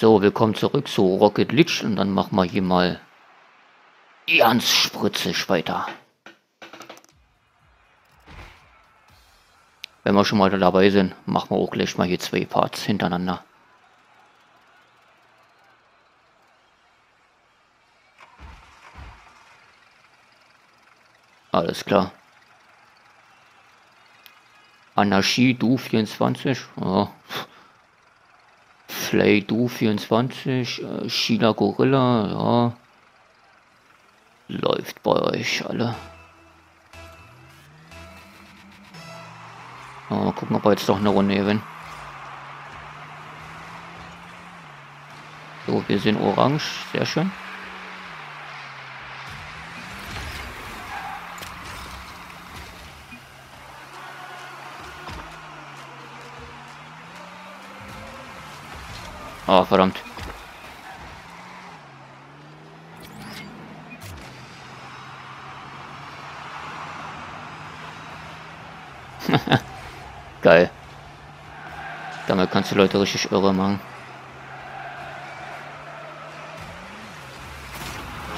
So, wir kommen zurück zu Rocket League und dann machen wir hier mal ganz spritzig weiter. Wenn wir schon mal dabei sind, machen wir auch gleich mal hier zwei Parts hintereinander. Alles klar. Anarchie du 24. Ja. Play du 24. China Gorilla. Ja. Läuft bei euch alle. Ja, mal gucken, ob wir jetzt noch eine Runde gewinnen. So, wir sind orange. Sehr schön. Oh, verdammt. Geil. Damit kannst du Leute richtig irre machen.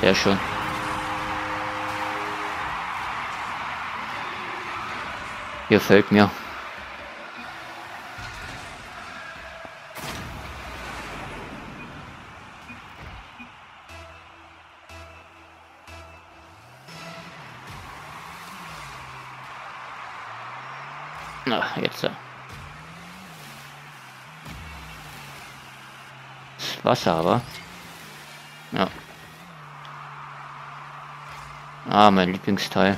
Sehr schön. Gefällt mir. Na, jetzt. Das Wasser aber. Ja. Ah, mein Lieblingsteil.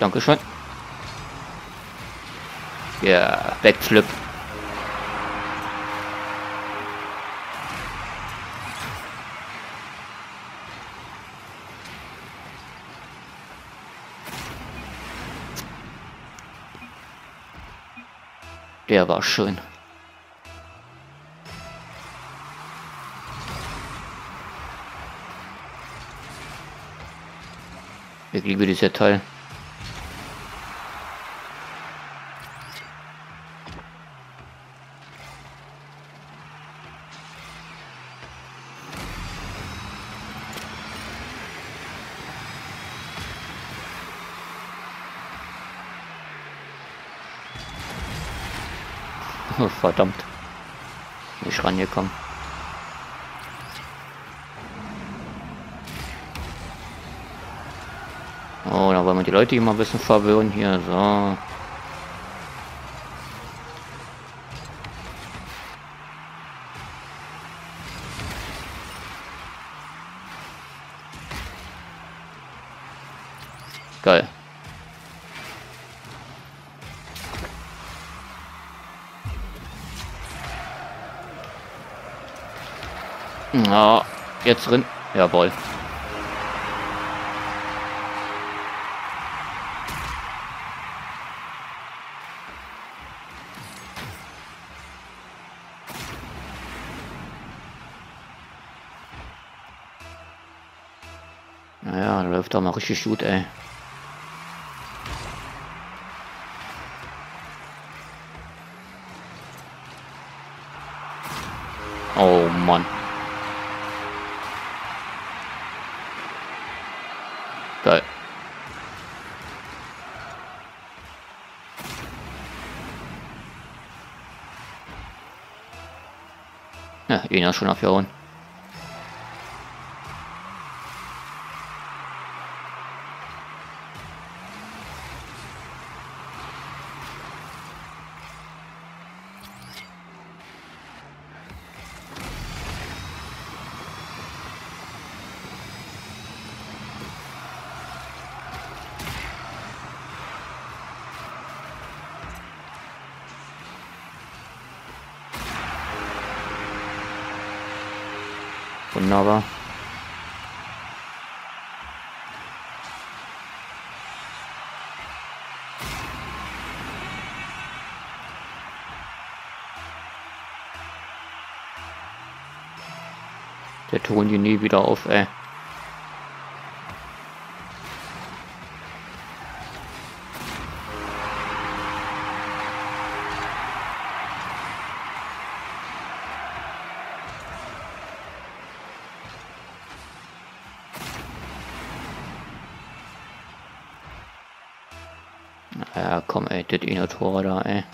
Dankeschön. Ja, yeah, Backflip. Der war schön. Ich liebe dieses Teil. Verdammt. Nicht rangekommen. Oh, da wollen wir die Leute immer ein bisschen verwirren hier. So. Geil. Na, jetzt drin. Jawohl. Naja, läuft doch mal richtig gut, ey. Oh Mann. Geil. Ja, ihn ja schon abgehauen. Wunderbar. Der Ton die nie wieder auf, ey. Ja, komm, ey, das Inotore da, ey.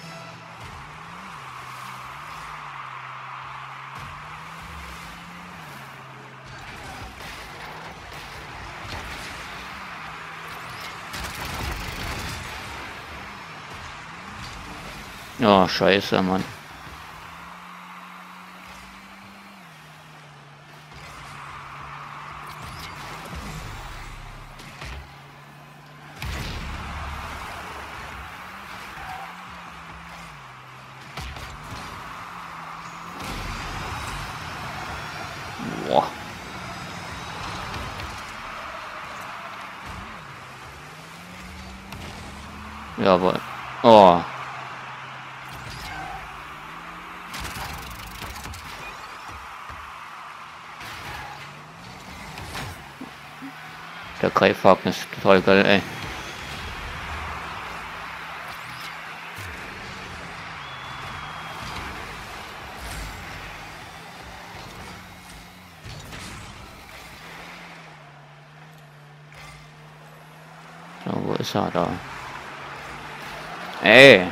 Oh, scheiße, Mann. Ja, aber... Oh. Der Krayfark ist total geil, ey. So, wo ist er da? Ey!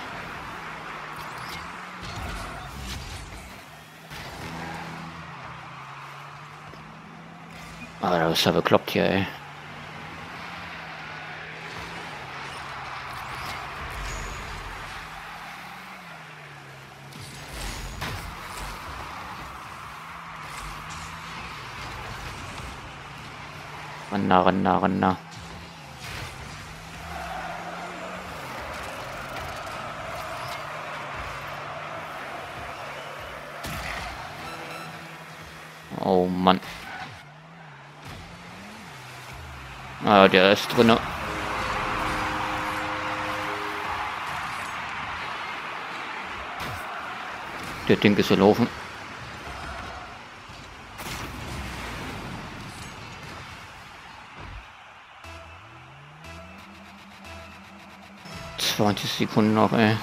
Ah, da ist ja bekloppt hier, ey. Renner. Oh Mann. Ah, der ist drinne. Der Ding ist gelaufen. So, 20 Sekunden noch, ey.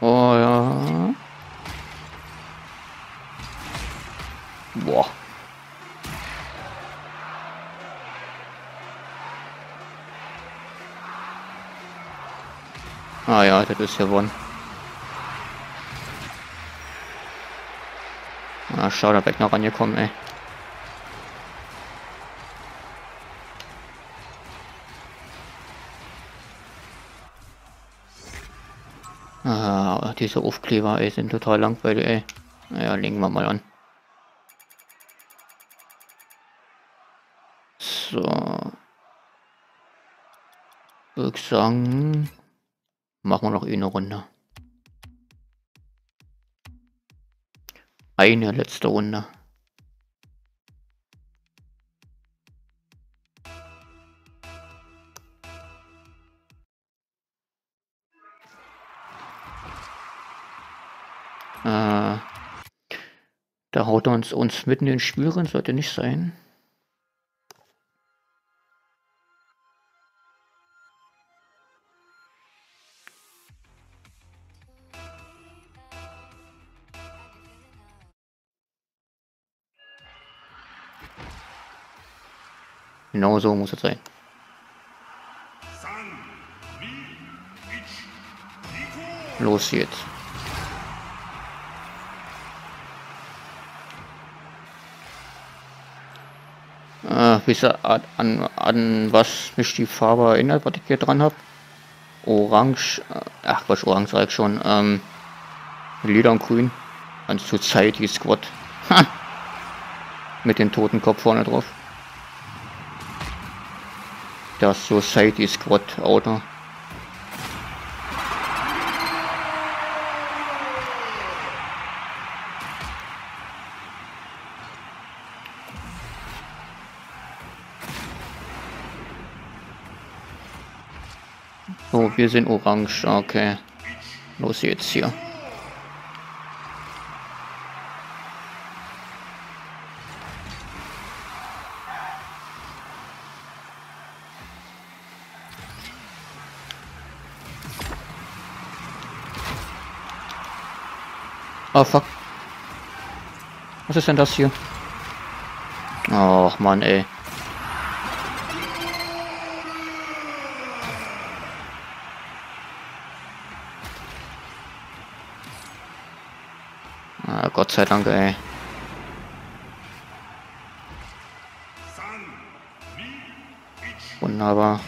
Oh ja. Boah. Ah ja, das ist gewonnen. Ah, schau, da bin ich noch rangekommen, ey. Ah, diese Aufkleber, ey, sind total langweilig, ey. Naja, legen wir mal an. So. Würde ich sagen, machen wir noch eine Runde. Eine letzte Runde. Da haut er uns mitten in den Schwüren, sollte nicht sein. Genau so muss es sein. Los jetzt. Wisse an was mich die Farbe erinnert, was ich hier dran habe. Orange, ach was, Orange sag ich schon, Lila und Grün. An Society Squad. Ha! Mit dem Totenkopf vorne drauf. Das Society Squad Auto. So, wir sind orange, okay. Los jetzt hier. Oh fuck. Was ist denn das hier? Och Mann, ey. Ah, Gott sei Dank, ey. Wunderbar.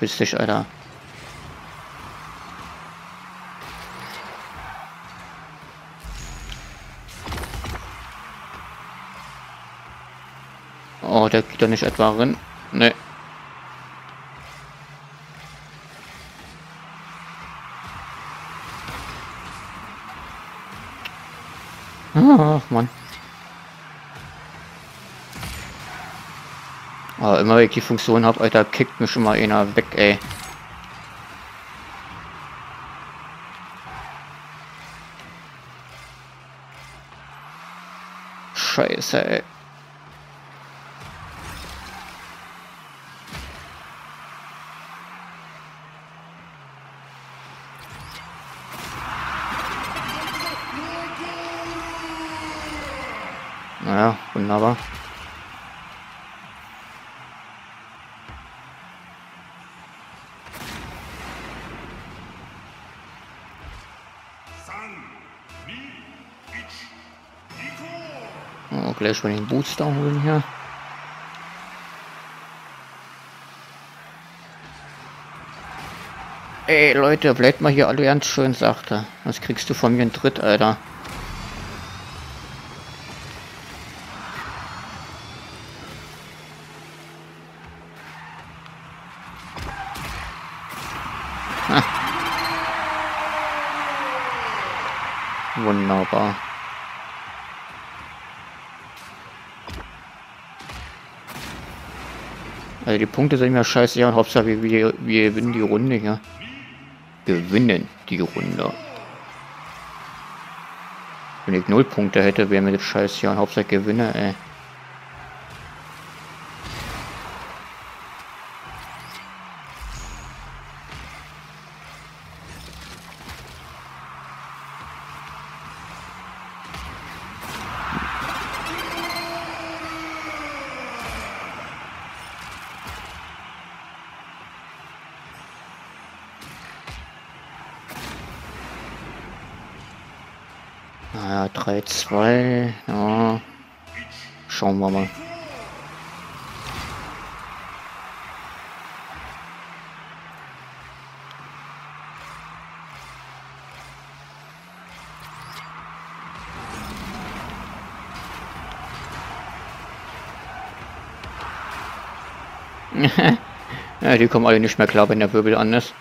Bist dich, Alter. Oh, der geht doch nicht etwa rein. Nee. Ach, Mann. Aber immer wenn ich die Funktion habe, Alter, kickt mich schon mal einer weg, ey. Scheiße, ey. Naja, wunderbar. Oh, gleich mal den Booster holen hier. Ey Leute, bleibt mal hier alle ganz schön, sagte. Was kriegst du von mir einen Tritt, Alter? Ha. Wunderbar. Also die Punkte sind mir scheiße, ja, und Hauptsache wir gewinnen die Runde hier. Gewinnen die Runde. Wenn ich 0 Punkte hätte, wäre mir das scheiße, ja, und Hauptsache gewinne, ey. Naja, 3-2, ja. Schauen wir mal. Ja, die kommen alle nicht mehr klar, wenn der Wirbel an ist.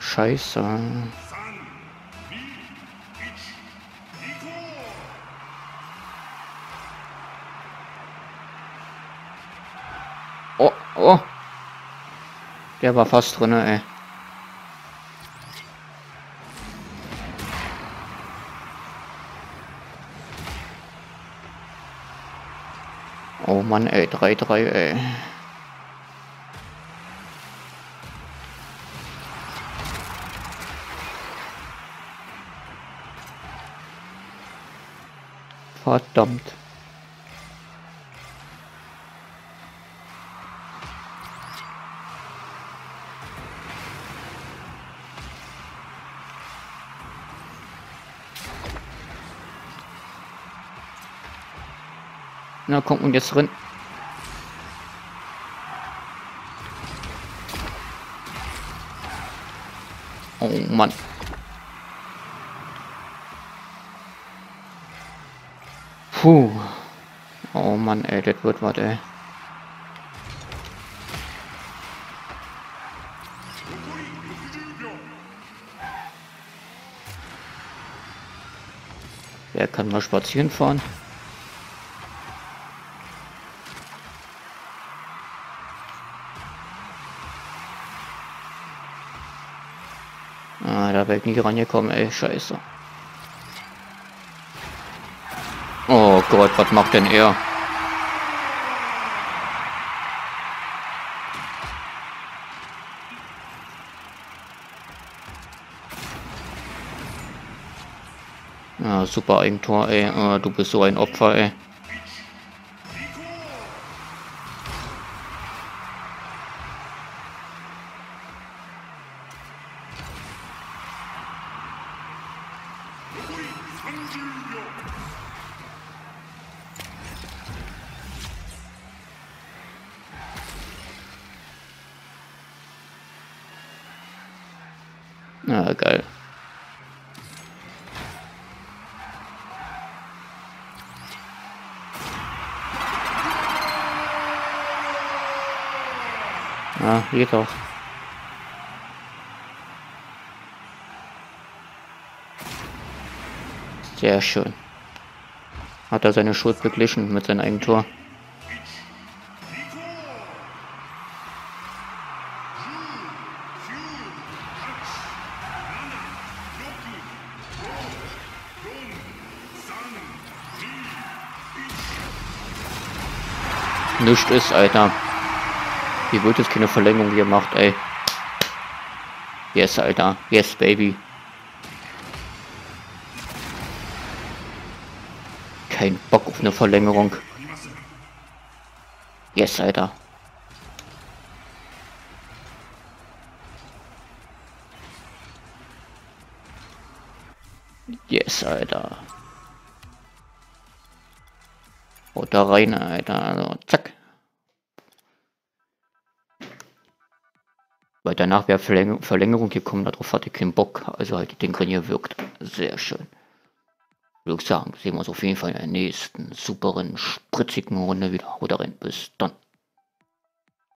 Scheiße. Oh, oh. Der war fast drin, ey. Oh Mann, ey, 3-3, ey. Verdammt. Na, kommt und jetzt rein. Oh Mann. Puh. Oh Mann, ey, das wird was, ey. Wer kann mal spazieren fahren? Ah, da wäre ich nicht rangekommen, ey, scheiße. Oh Gott, was macht denn er? Ja, super Eigentor, ey. Du bist so ein Opfer, ey. Ah, geil. Ah, geht auch. Sehr schön. Hat er seine Schuld beglichen mit seinem eigenen Tor. Nichts ist, Alter. Hier wird jetzt keine Verlängerung gemacht, ey. Yes, Alter. Yes, Baby. Kein Bock auf eine Verlängerung. Yes, Alter. Yes, Alter. Haut da rein, Alter. Also, zack. Weil danach wäre Verlängerung gekommen, darauf hatte ich keinen Bock. Also halt den Grenier wirkt. Sehr schön. Würde ich sagen, sehen wir uns auf jeden Fall in der nächsten superen, spritzigen Runde wieder. Haut rein, bis dann.